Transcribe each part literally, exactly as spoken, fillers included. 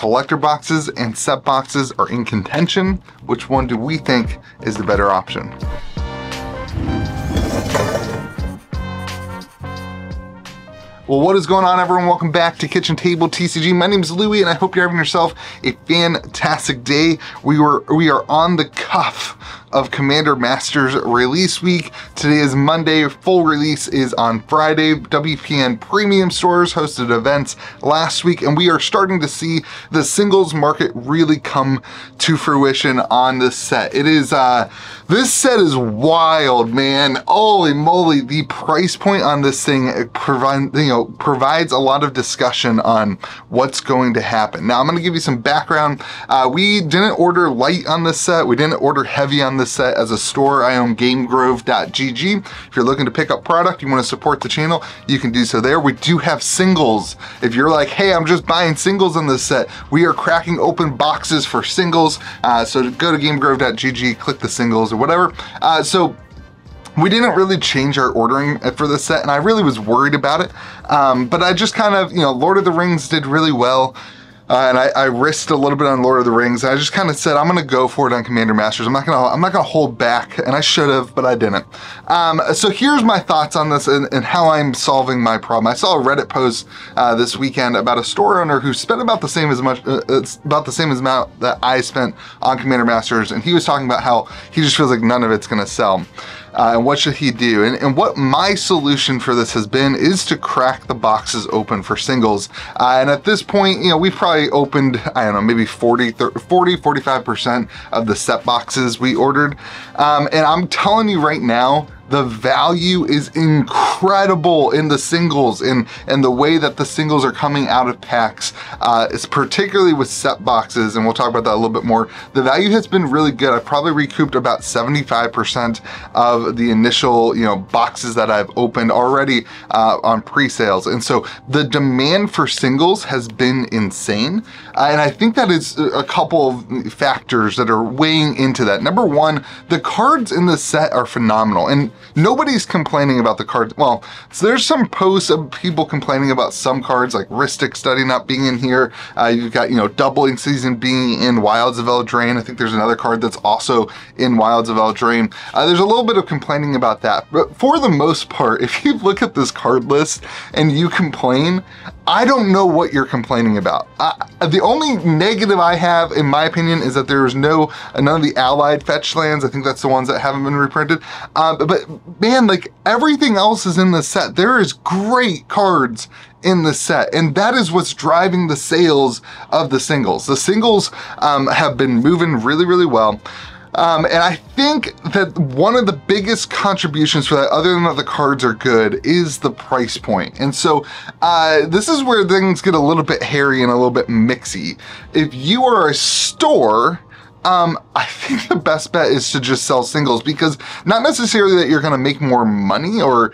collector boxes and set boxes are in contention. Which one do we think is the better option? Well, what is going on, everyone? Welcome back to Kitchen Table T C G. My name is Louie, and I hope you're having yourself a fantastic day. We were we are on the cuff of Commander Masters release week. Today is Monday. Full release is on Friday. W P N Premium Stores hosted events last week, and we are starting to see the singles market really come to fruition on this set. It is uh, this set is wild, man. Holy moly! The price point on this thing provides you know. provides a lot of discussion on what's going to happen. Now I'm going to give you some background. Uh, we didn't order light on this set. We didn't order heavy on this set. As a store, I own Game Grove dot G G. If you're looking to pick up product, you want to support the channel, you can do so there. We do have singles. If you're like, hey, I'm just buying singles on this set, we are cracking open boxes for singles. Uh, so go to Game Grove dot G G, click the singles or whatever. Uh, so we didn't really change our ordering for this set, and I really was worried about it. Um, but I just kind of, you know, Lord of the Rings did really well. Uh, and I, I risked a little bit on Lord of the Rings. I just kind of said, I'm going to go for it on Commander Masters. I'm not going to I'm not going to hold back. And I should have, but I didn't. Um, so here's my thoughts on this and, and how I'm solving my problem. I saw a Reddit post uh, this weekend about a store owner who spent about the same as much, uh, it's about the same amount that I spent on Commander Masters. And he was talking about how he just feels like none of it's going to sell. Uh, and what should he do? And, and what my solution for this has been is to crack the boxes open for singles. Uh, and at this point, you know, we've probably opened, I don't know, maybe forty, forty-five percent of the set boxes we ordered. Um, and I'm telling you right now, the value is incredible in the singles and, and the way that the singles are coming out of packs. Uh, it's particularly with set boxes, and we'll talk about that a little bit more. The value has been really good. I've probably recouped about seventy-five percent of the initial you know boxes that I've opened already uh, on pre-sales. And so the demand for singles has been insane. Uh, and I think that is a couple of factors that are weighing into that. Number one, the cards in this set are phenomenal. And nobody's complaining about the cards. Well, so there's some posts of people complaining about some cards like Rhystic Study not being in here. Uh, you've got, you know, Doubling Season being in Wilds of Eldraine. I think there's another card that's also in Wilds of Eldraine. Uh, there's a little bit of complaining about that. But for the most part, if you look at this card list and you complain, I don't know what you're complaining about. Uh, the only negative I have, in my opinion, is that there is no, none of the allied fetch lands. I think that's the ones that haven't been reprinted. Uh, but, but man, like everything else is in this set. There is great cards in the set, and that is what's driving the sales of the singles. The singles um, have been moving really, really well. Um, and I think that one of the biggest contributions for that, other than that the cards are good, is the price point. And so uh, this is where things get a little bit hairy and a little bit mixy. If you are a store, Um, I think the best bet is to just sell singles, because not necessarily that you're going to make more money, or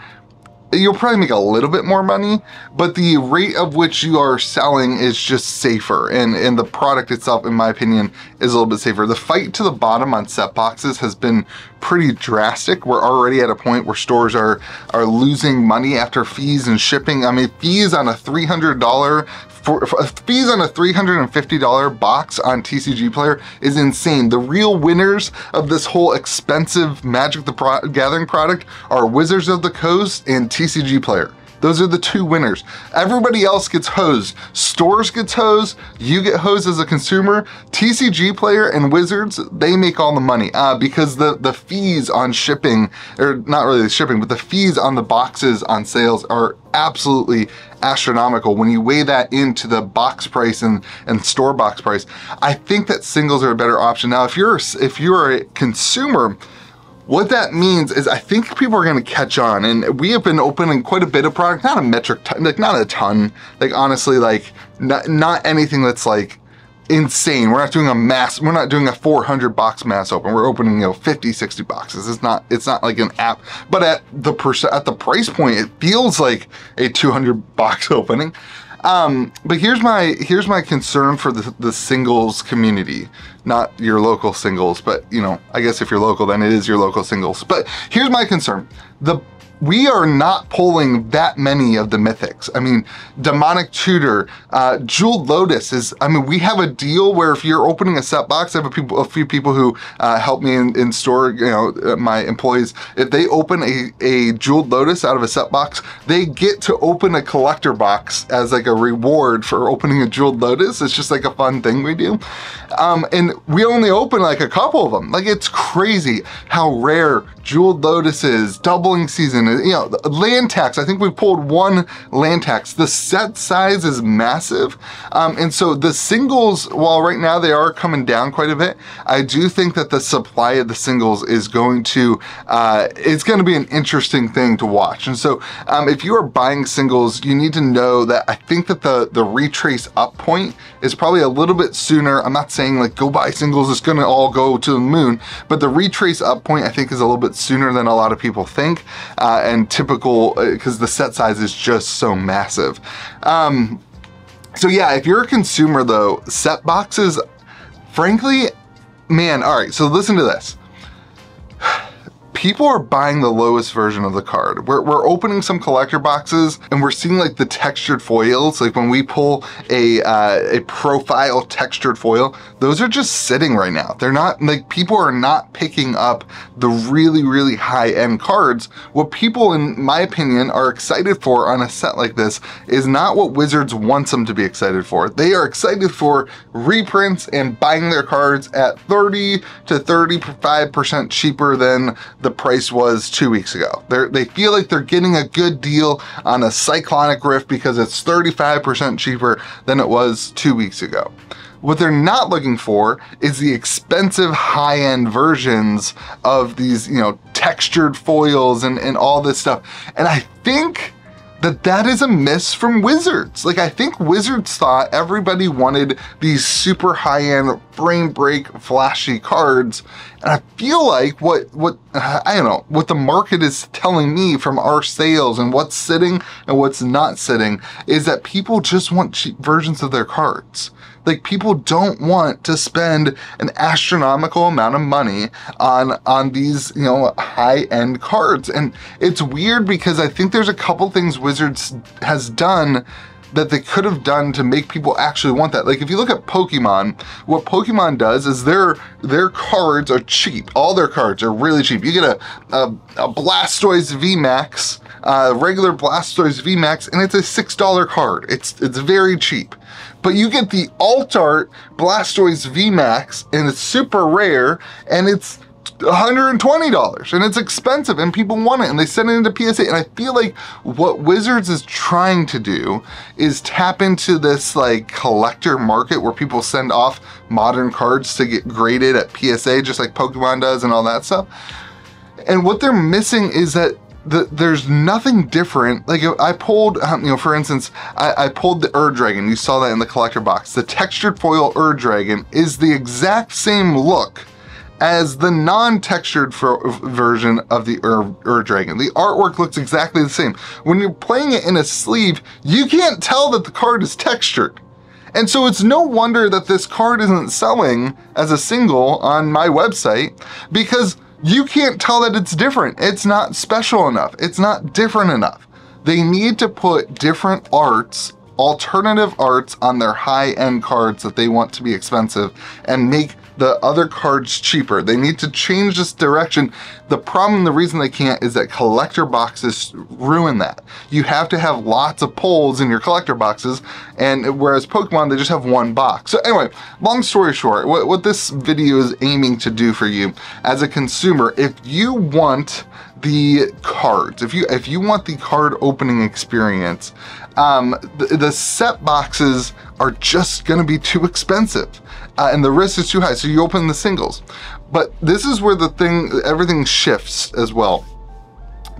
you'll probably make a little bit more money, but the rate of which you are selling is just safer, and, and the product itself, in my opinion, is a little bit safer. The fight to the bottom on set boxes has been pretty drastic. We're already at a point where stores are, are losing money after fees and shipping. I mean, fees on a three hundred dollar For, for, fees on a three hundred fifty dollar box on T C G Player is insane. The real winners of this whole expensive Magic the Pro- Gathering product are Wizards of the Coast and T C G Player. Those are the two winners. Everybody else gets hosed. Stores gets hosed. You get hosed as a consumer. T C G Player and Wizards, they make all the money uh, because the, the fees on shipping, or not really the shipping, but the fees on the boxes on sales are absolutely astronomical. When you weigh that into the box price and, and store box price, I think that singles are a better option. Now, if you're, if you're a consumer, what that means is I think people are going to catch on, and we have been opening quite a bit of product, not a metric ton, like not a ton, like honestly, like not, not anything that's like insane. We're not doing a mass, we're not doing a four hundred box mass open. We're opening, you know, fifty, sixty boxes. It's not, it's not like an app, but at the percent, at the price point, it feels like a two hundred box opening. Um, but here's my, here's my concern for the, the singles community, not your local singles, but you know, I guess if you're local, then it is your local singles. But here's my concern. The we are not pulling that many of the mythics. I mean, Demonic Tutor, uh, Jeweled Lotus is, I mean, we have a deal where if you're opening a set box, I have a, people, a few people who uh, help me in, in store, you know, uh, my employees, if they open a, a Jeweled Lotus out of a set box, they get to open a collector box as like a reward for opening a Jeweled Lotus. It's just like a fun thing we do. Um, and we only open like a couple of them. Like, it's crazy how rare Jeweled Lotus is, Doubling Season, you know, Land Tax. I think we pulled one Land Tax. The set size is massive. Um, and so the singles, while right now they are coming down quite a bit, I do think that the supply of the singles is going to, uh, it's going to be an interesting thing to watch. And so um, if you are buying singles, you need to know that I think that the, the retrace up point is probably a little bit sooner. I'm not saying like go buy singles, it's going to all go to the moon, but the retrace up point I think is a little bit sooner than a lot of people think. Uh, and typical, because the set size is just so massive. Um, so yeah, if you're a consumer though, set boxes, frankly, man, all right, so listen to this. People are buying the lowest version of the card. We're, we're opening some collector boxes and we're seeing like the textured foils. Like when we pull a, uh, a profile textured foil, those are just sitting right now. They're not like, people are not picking up the really, really high end cards. What people, in my opinion, are excited for on a set like this is not what Wizards wants them to be excited for. They are excited for reprints and buying their cards at thirty to thirty-five percent cheaper than the price was two weeks ago. They're, they feel like they're getting a good deal on a Cyclonic Rift because it's thirty-five percent cheaper than it was two weeks ago. What they're not looking for is the expensive high-end versions of these, you know, textured foils and, and all this stuff. And I think that that is a miss from Wizards. Like, I think Wizards thought everybody wanted these super high-end frame break flashy cards, and I feel like what what I don't know what the market is telling me from our sales and what's sitting and what's not sitting is that people just want cheap versions of their cards. Like, people don't want to spend an astronomical amount of money on on these, you know, high-end cards. And it's weird because I think there's a couple things Wizards has done that they could have done to make people actually want that. Like, if you look at Pokemon, what Pokemon does is their their cards are cheap. All their cards are really cheap. You get a, a, a Blastoise V Max, uh, regular Blastoise V Max, and it's a six dollar card. It's, it's very cheap. But you get the alt art Blastoise V Max, and it's super rare, and it's one hundred twenty dollars, and it's expensive, and people want it, and they send it into P S A. And I feel like what Wizards is trying to do is tap into this like collector market where people send off modern cards to get graded at P S A, just like Pokemon does and all that stuff. And what they're missing is that The, there's nothing different. Like, I pulled, um, you know, for instance, I, I pulled the Ur-Dragon. You saw that in the collector box. The textured foil Ur-Dragon is the exact same look as the non-textured version of the Ur-Dragon. The artwork looks exactly the same. When you're playing it in a sleeve, you can't tell that the card is textured. And so it's no wonder that this card isn't selling as a single on my website, because you can't tell that it's different. It's not special enough. It's not different enough. They need to put different arts, alternative arts, on their high-end cards that they want to be expensive and make the other cards cheaper. They need to change this direction. The problem, the reason they can't, is that collector boxes ruin that. You have to have lots of pulls in your collector boxes, and whereas Pokemon, they just have one box. So anyway, long story short, what, what this video is aiming to do for you as a consumer, if you want the cards, if you if you want the card opening experience, um, the, the set boxes are just gonna be too expensive, uh, and the risk is too high, so you open the singles. But this is where the thing, everything shifts as well.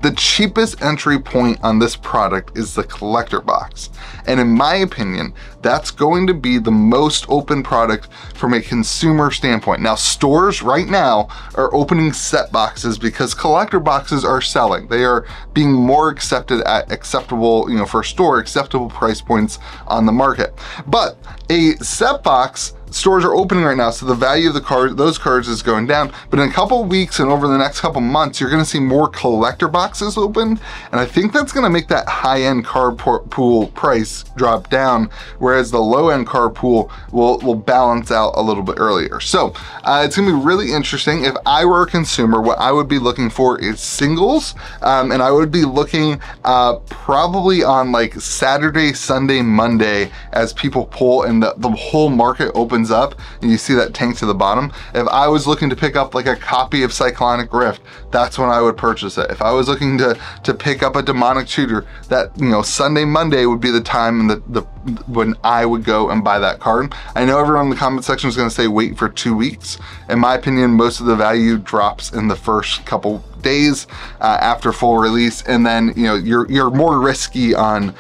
The cheapest entry point on this product is the collector box. And in my opinion, that's going to be the most open product from a consumer standpoint. Now, stores right now are opening set boxes because collector boxes are selling. They are being more accepted at acceptable, you know, for store, acceptable price points on the market. But a set box stores are opening right now, so the value of the card, those cards is going down. But in a couple weeks and over the next couple months, you're going to see more collector boxes open, and I think that's going to make that high-end card pool price drop down, whereas the low-end card pool will, will balance out a little bit earlier. So uh, it's going to be really interesting. If I were a consumer, what I would be looking for is singles, um, and I would be looking uh, probably on like Saturday, Sunday, Monday as people pull and the, the whole market opens up and you see that tank to the bottom. If I was looking to pick up like a copy of Cyclonic Rift, that's when I would purchase it. If I was looking to, to pick up a Demonic Tutor, that, you know, Sunday, Monday would be the time that the, when I would go and buy that card. I know everyone in the comment section is going to say wait for two weeks. In my opinion, most of the value drops in the first couple days uh, after full release, and then, you know, you're you're more risky on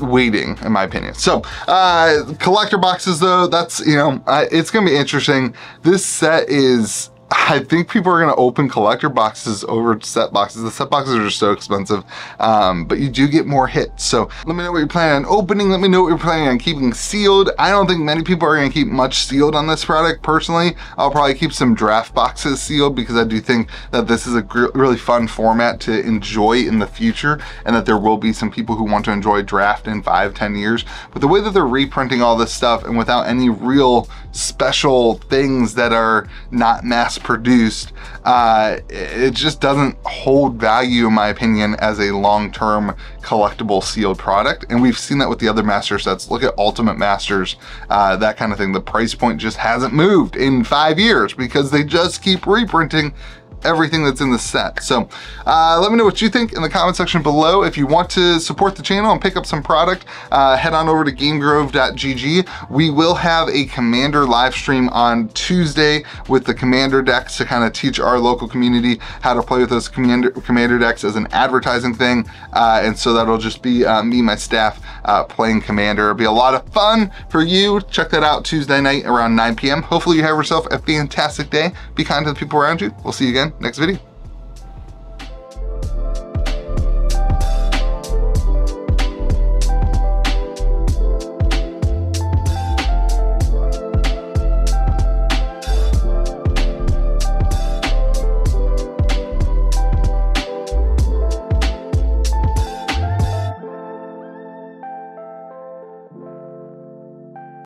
waiting, in my opinion. So uh collector boxes, though, that's, you know, uh, it's gonna be interesting. This set is, I think people are going to open collector boxes over set boxes. The set boxes are so expensive, um, but you do get more hits. So let me know what you're planning on opening. Let me know what you're planning on keeping sealed. I don't think many people are going to keep much sealed on this product. Personally, I'll probably keep some draft boxes sealed because I do think that this is a really fun format to enjoy in the future, and that there will be some people who want to enjoy draft in five, ten years. But the way that they're reprinting all this stuff and without any real special things that are not mass produced, uh, it just doesn't hold value, in my opinion, as a long-term collectible sealed product. And we've seen that with the other master sets. Look at Ultimate Masters, uh, that kind of thing. The price point just hasn't moved in five years because they just keep reprinting everything that's in the set. So uh, let me know what you think in the comment section below. If you want to support the channel and pick up some product, uh, head on over to Game Grove dot G G. We will have a Commander live stream on Tuesday with the Commander decks to kind of teach our local community how to play with those Commander, commander decks as an advertising thing. Uh, and so that'll just be uh, me and my staff uh, playing Commander. It'll be a lot of fun for you. Check that out Tuesday night around nine P M Hopefully you have yourself a fantastic day. Be kind to the people around you. We'll see you again next video.